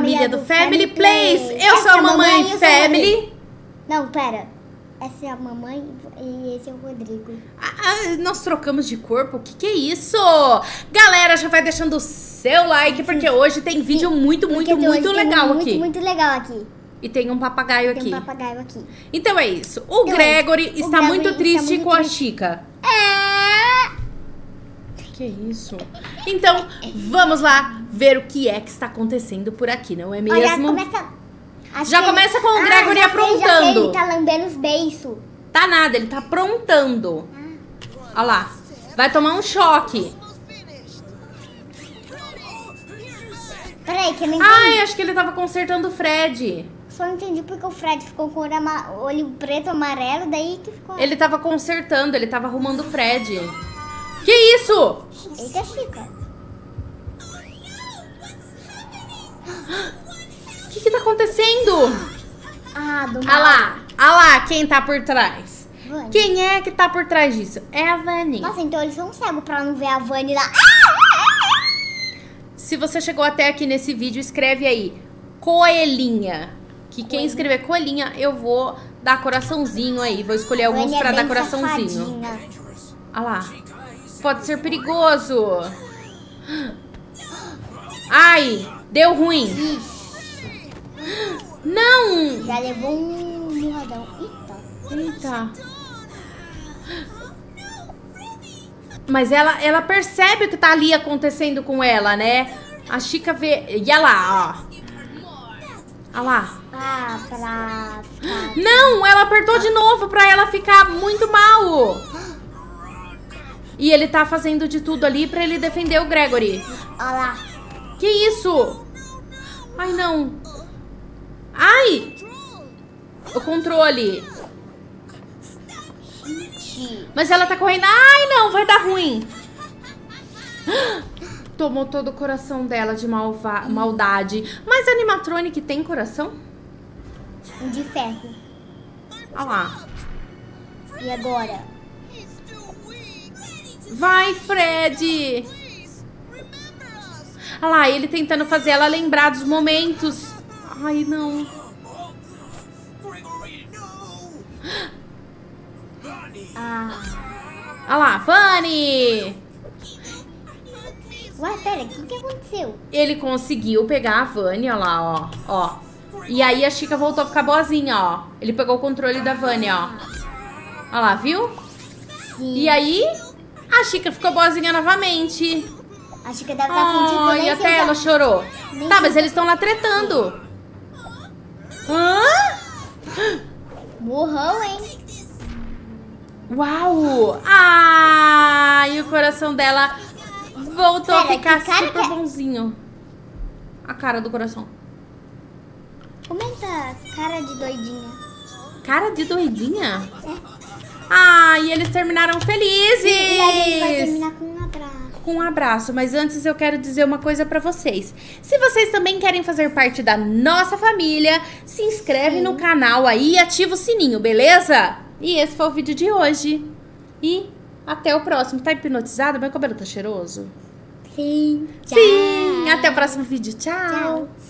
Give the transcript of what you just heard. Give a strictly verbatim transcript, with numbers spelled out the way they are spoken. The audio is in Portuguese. família do Family Plays. Eu sou a mamãe Family. Não, pera. Essa é a mamãe e esse é o Rodrigo. Ah, nós trocamos de corpo? O que, que é isso? Galera, já vai deixando o seu like, porque sim, hoje tem vídeo sim, muito, muito, muito legal muito, aqui. Muito, muito legal aqui. E tem um papagaio tem aqui. Tem um papagaio aqui. Então é isso. O então, Gregory é isso. está o muito Gregory triste está muito com triste. a Chica. É... Que isso? Então, vamos lá ver o que é que está acontecendo por aqui, não é mesmo? Olha, começa... Acho já começa ele... com o Gregory ah, aprontando. Já sei, já sei, ele tá lambendo os beiços. Tá nada, ele tá aprontando. Ah. Olha lá, vai tomar um choque. Peraí, que eu não entendi. Ai, acho que ele tava consertando o Fred. Só não entendi porque o Fred ficou com o olho preto, amarelo, daí que ficou... Ele tava consertando, ele tava arrumando o Fred. Que isso? Eita, Chica. O que que tá acontecendo? Ah, do mal. Ah lá, ah lá, quem tá por trás? Vanny. Quem é que tá por trás disso? É a Vanny. Nossa, então eles são cegos pra não ver a Vanny lá. Se você chegou até aqui nesse vídeo, escreve aí, coelhinha. Que quem escrever coelhinha, eu vou dar coraçãozinho aí. Vou escolher alguns pra dar coraçãozinho. Ah lá. Pode ser perigoso. Ai, deu ruim. Não! Já levou um borradão. Eita. Eita. Mas ela, ela percebe o que tá ali acontecendo com ela, né? A Chica vê... E olha lá, ó. Olha lá. Ah, pra... Não, ela apertou de novo pra ela ficar muito mal. E ele tá fazendo de tudo ali pra ele defender o Gregory. Olha lá. Que isso? Ai, não. Ai! O controle. Mas ela tá correndo. Ai, não, vai dar ruim. Tomou todo o coração dela de malva maldade. Mas a animatronic tem coração? De ferro. Olha lá. E agora? Vai, Fred! Olha lá, ele tentando fazer ela lembrar dos momentos. Ai, não. Ah. Olha lá, Vanny! Ué, pera, o que, que aconteceu? Ele conseguiu pegar a Vanny, olha lá, ó, ó. E aí a Chica voltou a ficar boazinha, ó. Ele pegou o controle da Vanny, ó. Olha lá, viu? Sim. E aí... A Chica ficou boazinha novamente. A Chica deve estar fingindo. Ai, até usar. Ela chorou. Nem tá, mas eles estão lá tretando. Hã? Burrão, hein? Uau! Ah, e o coração dela voltou Pera, a ficar super que... bonzinho. A cara do coração. Comenta cara de doidinha. Cara de doidinha? É. Ah, e eles terminaram felizes! E a gente vai terminar com um abraço. Com um abraço, mas antes eu quero dizer uma coisa pra vocês. Se vocês também querem fazer parte da nossa família, se inscreve Sim. no canal aí e ativa o sininho, beleza? E esse foi o vídeo de hoje. E até o próximo. Tá hipnotizado? Meu cabelo tá cheiroso? Sim. Sim! Tchau. Até o próximo vídeo. Tchau! Tchau.